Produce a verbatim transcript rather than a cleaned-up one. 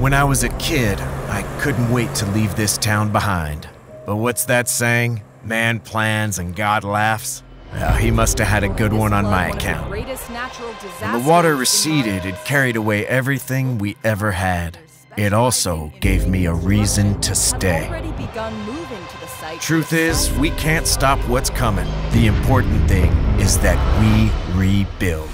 When I was a kid, I couldn't wait to leave this town behind. But what's that saying? Man plans and God laughs? Well, he must have had a good one on my account. When the water receded, it carried away everything we ever had. It also gave me a reason to stay. Truth is, we can't stop what's coming. The important thing is that we rebuild.